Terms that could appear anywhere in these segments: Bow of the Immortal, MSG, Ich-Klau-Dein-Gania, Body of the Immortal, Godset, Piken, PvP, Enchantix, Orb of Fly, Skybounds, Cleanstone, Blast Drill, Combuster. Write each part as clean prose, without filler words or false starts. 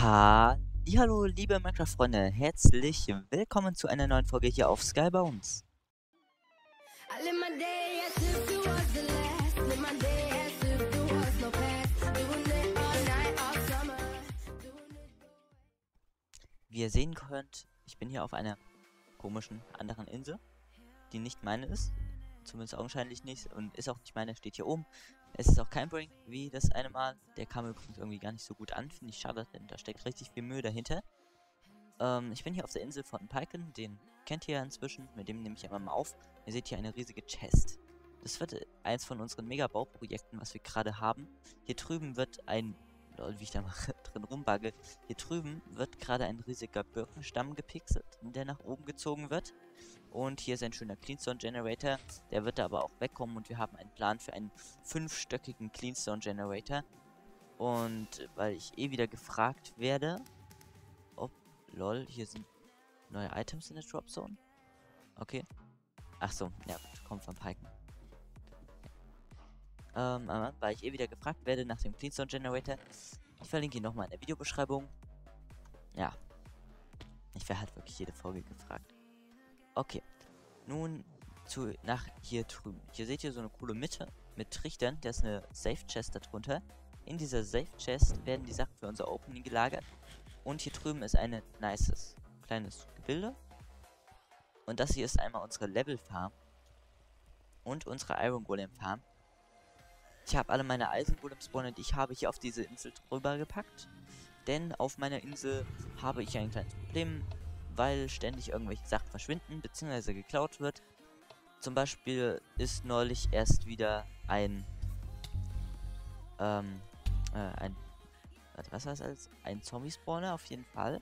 Hallo, liebe Minecraft-Freunde, herzlich willkommen zu einer neuen Folge hier auf Skybounds. Wie ihr sehen könnt, ich bin hier auf einer komischen anderen Insel, die nicht meine ist. Zumindest augenscheinlich nicht und ist auch nicht meiner, steht hier oben. Es ist auch kein Brink wie das eine Mal. Der kam übrigens irgendwie gar nicht so gut an, finde ich schade, denn da steckt richtig viel Mühe dahinter. Ich bin hier auf der Insel von Piken, den kennt ihr ja inzwischen, mit dem nehme ich aber mal auf. Ihr seht hier eine riesige Chest. Das wird eins von unseren Mega-Bauprojekten, was wir gerade haben. Hier drüben wird ein, wie ich da mal drin rumbagge, hier drüben wird gerade ein riesiger Birkenstamm gepixelt, der nach oben gezogen wird. Und hier ist ein schöner Cleanstone Generator, der wird da aber auch wegkommen und wir haben einen Plan für einen fünfstöckigen Cleanstone Generator. Und weil ich eh wieder gefragt werde, ob, lol, hier sind neue Items in der Drop Zone. Okay. Ach so, ja, kommt von Piken. Aber weil ich eh wieder gefragt werde nach dem Cleanstone Generator, ich verlinke ihn nochmal in der Videobeschreibung. Ja. Ich werde halt wirklich jede Folge gefragt. Okay, nun nach hier drüben. Hier seht ihr so eine coole Mitte mit Trichtern. Da ist eine Safe Chest darunter. In dieser Safe Chest werden die Sachen für unser Opening gelagert. Und hier drüben ist ein nices kleines Gebilde. Und das hier ist einmal unsere Level Farm und unsere Iron Golem Farm. Ich habe alle meine Eisen Golem Spawner, die ich habe, hier auf diese Insel drüber gepackt. Denn auf meiner Insel habe ich ein kleines Problem, weil ständig irgendwelche Sachen verschwinden bzw. geklaut wird. Zum Beispiel ist neulich erst wieder ein Zombie-Spawner auf jeden Fall.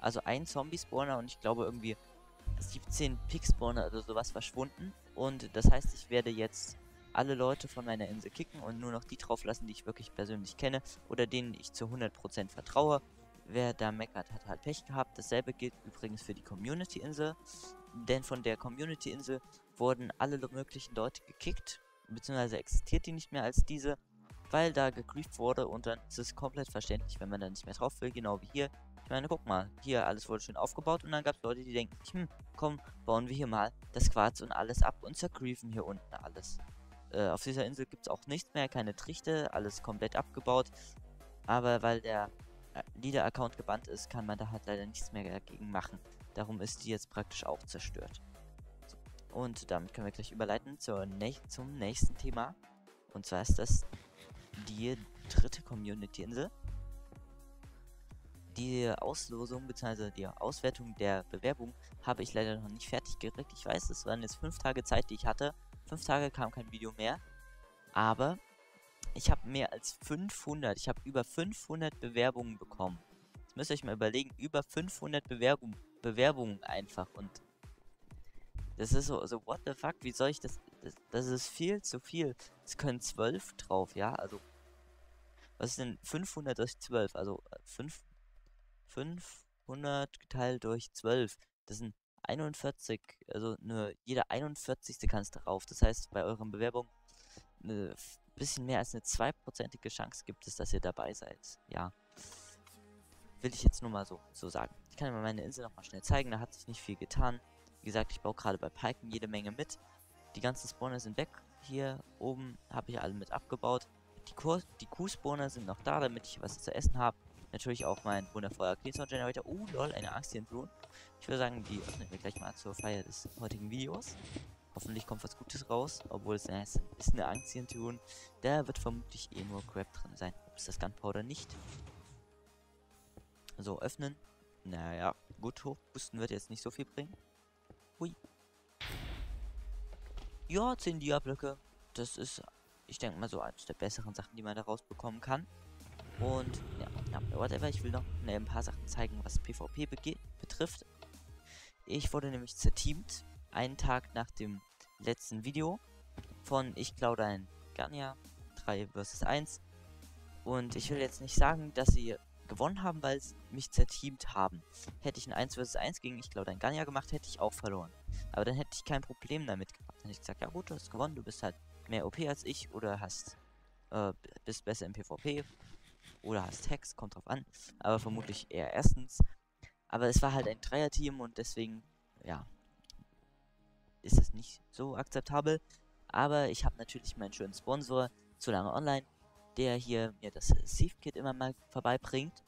Also ein Zombie-Spawner und ich glaube irgendwie 17 Pig-Spawner oder sowas verschwunden. Und das heißt, ich werde jetzt alle Leute von meiner Insel kicken und nur noch die drauf lassen, die ich wirklich persönlich kenne oder denen ich zu 100% vertraue. Wer da meckert, hat halt Pech gehabt. Dasselbe gilt übrigens für die Community-Insel. Denn von der Community-Insel wurden alle möglichen Leute gekickt. Beziehungsweise existiert die nicht mehr als diese, weil da gegrieft wurde. Und dann ist es komplett verständlich, wenn man da nicht mehr drauf will. Genau wie hier. Ich meine, guck mal. Hier, alles wurde schön aufgebaut. Und dann gab es Leute, die denken, komm, bauen wir hier mal das Quarz und alles ab. Und zergriefen hier unten alles. Auf dieser Insel gibt es auch nichts mehr. Keine Trichter. Alles komplett abgebaut. Aber weil der Leader-Account gebannt ist, kann man da halt leider nichts mehr dagegen machen. Darum ist die jetzt praktisch auch zerstört. So. Und damit können wir gleich überleiten zum nächsten Thema. Und zwar ist das die dritte Community-Insel. Die Auslosung bzw. die Auswertung der Bewerbung habe ich leider noch nicht fertig gekriegt. Ich weiß, es waren jetzt 5 Tage Zeit, die ich hatte. 5 Tage kam kein Video mehr. Aber ich habe mehr als 500, ich habe über 500 Bewerbungen bekommen. Jetzt müsst ihr euch mal überlegen, über 500 Bewerbungen einfach. Und das ist so what the fuck, wie soll ich das ist viel zu viel. Es können 12 drauf, ja, also, was ist denn 500 durch 12? Also, 500 geteilt durch 12, das sind 41, also nur jeder 41. kann es drauf. Das heißt, bei euren Bewerbungen, bisschen mehr als eine 2%ige Chance gibt es, dass ihr dabei seid. Ja. Will ich jetzt nur mal so sagen. Ich kann mir meine Insel nochmal schnell zeigen, da hat sich nicht viel getan. Wie gesagt, ich baue gerade bei Piken jede Menge mit. Die ganzen Spawner sind weg. Hier oben habe ich alle mit abgebaut. Die Kuh-Spawner sind noch da, damit ich was zu essen habe. Natürlich auch mein wundervoller Cleanstone Generator. Oh lol, eine Axt hier entlohnt. Ich würde sagen, die öffnen wir gleich mal zur Feier des heutigen Videos. Hoffentlich kommt was Gutes raus, obwohl es ist eine Angst hier in Tune. Da wird vermutlich eh nur Crap drin sein. Ob es das Gunpowder nicht. So, öffnen. Naja, gut, hochpusten wird jetzt nicht so viel bringen. Hui. Ja, 10 Dia-Blöcke. Das ist, ich denke mal, so eines der besseren Sachen, die man da rausbekommen kann. Und, ja, whatever. Ich will noch ein paar Sachen zeigen, was PvP betrifft. Ich wurde nämlich zerteamt. Einen Tag nach dem letzten Video von Ich-Klau-Dein-Gania 3 vs 1. Und ich will jetzt nicht sagen, dass sie gewonnen haben, weil sie mich zerteamt haben. Hätte ich ein 1 vs 1 gegen Ich-Klau-Dein-Gania gemacht, hätte ich auch verloren. Aber dann hätte ich kein Problem damit gehabt. Dann hätte ich gesagt, ja gut, du hast gewonnen, du bist halt mehr OP als ich oder bist besser im PvP. oder hast Hex, kommt drauf an, aber vermutlich eher erstens. Aber es war halt ein Dreier-Team und deswegen, ja, ist es nicht so akzeptabel. Aber ich habe natürlich meinen schönen Sponsor, zu lange online, der hier mir das Thief-Kit immer mal vorbeibringt.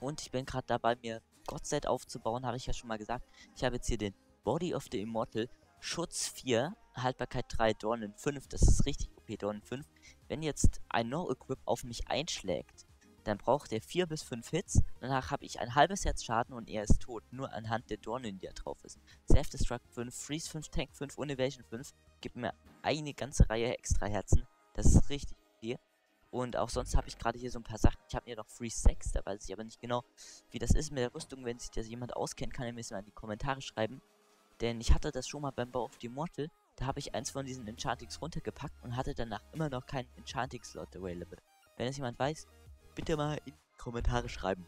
Und ich bin gerade dabei, mir Godset aufzubauen, habe ich ja schon mal gesagt. Ich habe jetzt hier den Body of the Immortal, Schutz 4, Haltbarkeit 3, Dornen 5, das ist richtig OP, Dornen 5. Wenn jetzt ein No-Equip auf mich einschlägt, dann braucht er 4 bis 5 Hits, danach habe ich ein halbes Herz Schaden und er ist tot, nur anhand der Dornen, die da drauf ist. Self-Destruct 5, Freeze 5, Tank 5 und Evasion 5, gibt mir eine ganze Reihe extra Herzen, das ist richtig viel. Und auch sonst habe ich gerade hier so ein paar Sachen, ich habe hier noch Freeze 6, da weiß ich aber nicht genau, wie das ist mit der Rüstung. Wenn sich das jemand auskennt, kann er mir das mal in die Kommentare schreiben. Denn ich hatte das schon mal beim Bow of the Immortal, da habe ich eins von diesen Enchantix runtergepackt und hatte danach immer noch keinen Enchantix-Slot available. Wenn es jemand weiß, bitte mal in die Kommentare schreiben.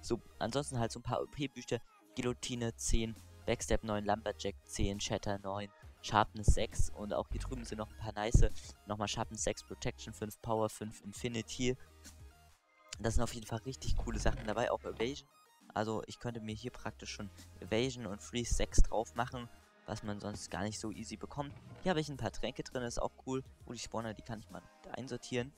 So, ansonsten halt so ein paar OP-Bücher. Guillotine 10, Backstep 9, Lumberjack 10, Shatter 9, Sharpness 6 und auch hier drüben sind noch ein paar nice. Nochmal Sharpness 6, Protection 5, Power 5, Infinity. Das sind auf jeden Fall richtig coole Sachen dabei, auch Evasion. Also ich könnte mir hier praktisch schon Evasion und Freeze 6 drauf machen, was man sonst gar nicht so easy bekommt. Hier habe ich ein paar Tränke drin, das ist auch cool. Und die Spawner, die kann ich mal einsortieren.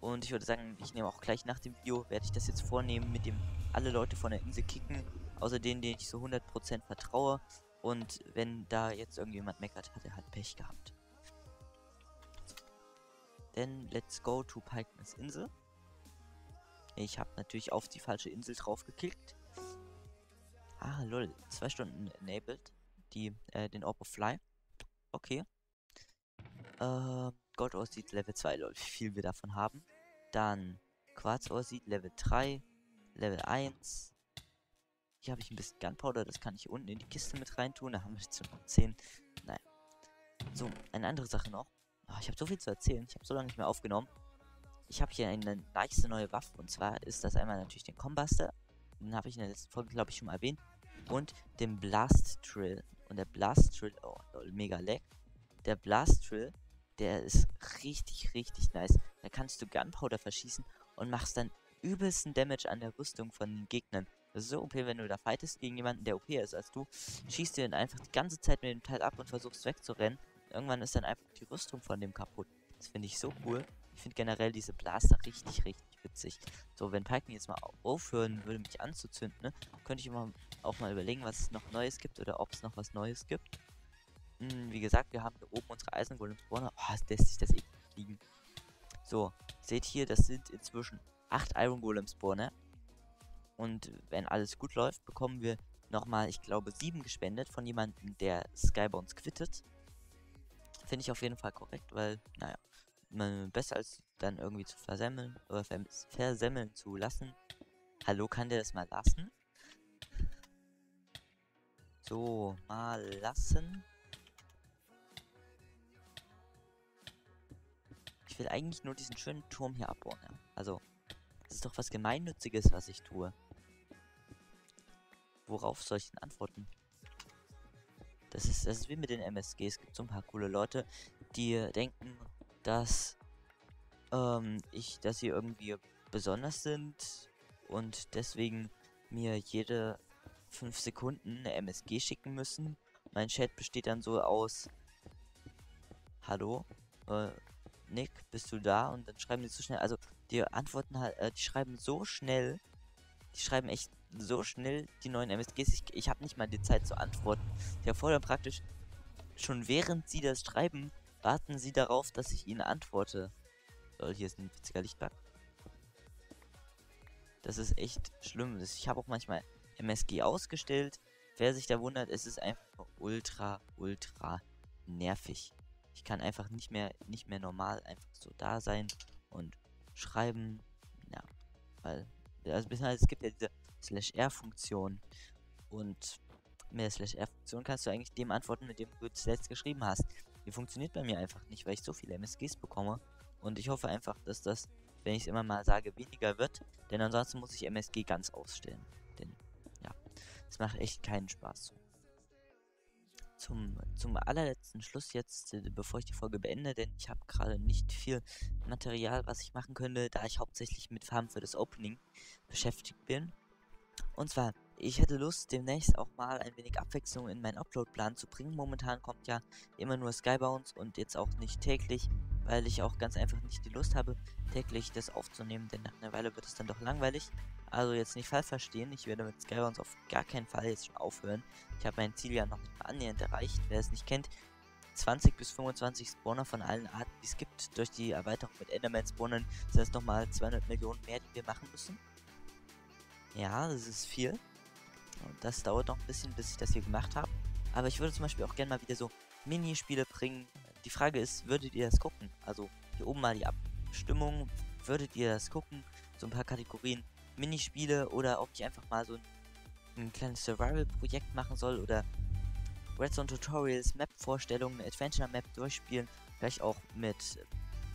Und ich würde sagen, ich nehme auch gleich nach dem Video, werde ich das jetzt vornehmen, mit dem alle Leute von der Insel kicken, außer denen, denen ich so 100% vertraue. Und wenn da jetzt irgendjemand meckert, hat er halt Pech gehabt. Then let's go to Pikens Insel. Ich habe natürlich auf die falsche Insel drauf geklickt. Ah, lol. 2 Stunden enabled. Den Orb of Fly. Okay. Gold aussieht Level 2, lol. Wie viel wir davon haben. Dann Quarz aussieht Level 3. Level 1. Hier habe ich ein bisschen Gunpowder. Das kann ich hier unten in die Kiste mit reintun. Da haben wir jetzt noch 10. Nein. So, eine andere Sache noch. Oh, ich habe so viel zu erzählen. Ich habe so lange nicht mehr aufgenommen. Ich habe hier eine nice neue Waffe, und zwar ist das einmal natürlich den Combuster, den habe ich in der letzten Folge, glaube ich, schon mal erwähnt, und den Blast Drill. Und der Blast Drill, oh lol, mega lag. Der Blast Drill, der ist richtig, richtig nice. Da kannst du Gunpowder verschießen und machst dann übelsten Damage an der Rüstung von den Gegnern. Das ist so OP, wenn du da fightest gegen jemanden, der OP ist als du, schießt du den einfach die ganze Zeit mit dem Teil ab und versuchst wegzurennen. Irgendwann ist dann einfach die Rüstung von dem kaputt. Das finde ich so cool. Ich finde generell diese Blaster richtig, richtig witzig. So, wenn Piken jetzt mal aufhören würde, mich anzuzünden, ne, könnte ich immer auch mal überlegen, was es noch Neues gibt oder ob es noch was Neues gibt. Wie gesagt, wir haben hier oben unsere Eisengolem-Spawner. Oh, lässt sich das eh liegen. So, seht hier, das sind inzwischen 8 Iron-Golem-Spawner. Und wenn alles gut läuft, bekommen wir nochmal, ich glaube, 7 gespendet von jemandem, der Skybounds quittet. Finde ich auf jeden Fall korrekt, weil, naja, besser als dann irgendwie zu versemmeln oder versemmeln zu lassen. Hallo, kann der das mal lassen? So, mal lassen. Ich will eigentlich nur diesen schönen Turm hier abbauen. Ja. Also, das ist doch was Gemeinnütziges, was ich tue. Worauf soll ich denn antworten? Das ist wie mit den MSGs. Es gibt so ein paar coole Leute, die denken, dass sie irgendwie besonders sind und deswegen mir jede 5 Sekunden eine MSG schicken müssen. Mein Chat besteht dann so aus: Hallo, Nick, bist du da? Und dann schreiben die so schnell, also die antworten halt, die schreiben so schnell, die schreiben echt so schnell die neuen MSGs. Ich habe nicht mal die Zeit zu antworten. Die erfordern praktisch schon, während sie das schreiben, warten sie darauf, dass ich ihnen antworte. Lol, hier ist ein witziger Lichtbug. Das ist echt schlimm. Ich habe auch manchmal MSG ausgestellt. Wer sich da wundert, es ist einfach ultra, ultra nervig. Ich kann einfach nicht mehr normal einfach so da sein und schreiben. Ja, weil, also es gibt ja diese /r-Funktion. Und mit der /r-Funktion kannst du eigentlich dem antworten, mit dem du zuletzt geschrieben hast. Die funktioniert bei mir einfach nicht, weil ich so viele MSGs bekomme. Und ich hoffe einfach, dass das, wenn ich es immer mal sage, weniger wird. Denn ansonsten muss ich MSG ganz ausstellen. Denn, ja, es macht echt keinen Spaß. zum allerletzten Schluss jetzt, bevor ich die Folge beende, denn ich habe gerade nicht viel Material, was ich machen könnte, da ich hauptsächlich mit Farben für das Opening beschäftigt bin. Und zwar, ich hätte Lust, demnächst auch mal ein wenig Abwechslung in meinen Upload-Plan zu bringen. Momentan kommt ja immer nur Skybounds und jetzt auch nicht täglich, weil ich auch ganz einfach nicht die Lust habe, täglich das aufzunehmen, denn nach einer Weile wird es dann doch langweilig. Also jetzt nicht falsch verstehen, ich werde mit Skybounds auf gar keinen Fall jetzt schon aufhören. Ich habe mein Ziel ja noch nicht mal annähernd erreicht, wer es nicht kennt. 20 bis 25 Spawner von allen Arten, die es gibt. Durch die Erweiterung mit Enderman-Spawnern sind es nochmal 200 Millionen mehr, die wir machen müssen. Ja, das ist viel. Und das dauert noch ein bisschen, bis ich das hier gemacht habe. Aber ich würde zum Beispiel auch gerne mal wieder so Minispiele bringen. Die Frage ist, würdet ihr das gucken? Also hier oben mal die Abstimmung. Würdet ihr das gucken? So ein paar Kategorien. Minispiele oder ob ich einfach mal so ein kleines Survival-Projekt machen soll oder Redstone-Tutorials, Map-Vorstellungen, Adventure-Map durchspielen, vielleicht auch mit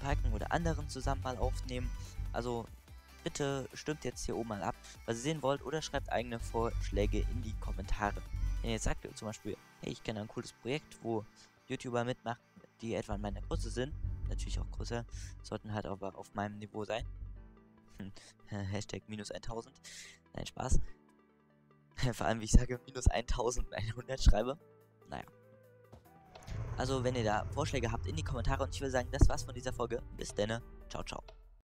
Piken oder anderen zusammen mal aufnehmen. Also bitte stimmt jetzt hier oben mal ab, was ihr sehen wollt oder schreibt eigene Vorschläge in die Kommentare. Wenn ihr jetzt sagt zum Beispiel, hey, ich kenne ein cooles Projekt, wo YouTuber mitmachen, die etwa in meiner Größe sind, natürlich auch größer, sollten halt aber auf meinem Niveau sein. Hashtag minus 1000. Nein, Spaß. Vor allem, wie ich sage, minus 1100 schreibe. Naja. Also, wenn ihr da Vorschläge habt, in die Kommentare. Und ich würde sagen, das war's von dieser Folge. Bis dann. Ciao, ciao.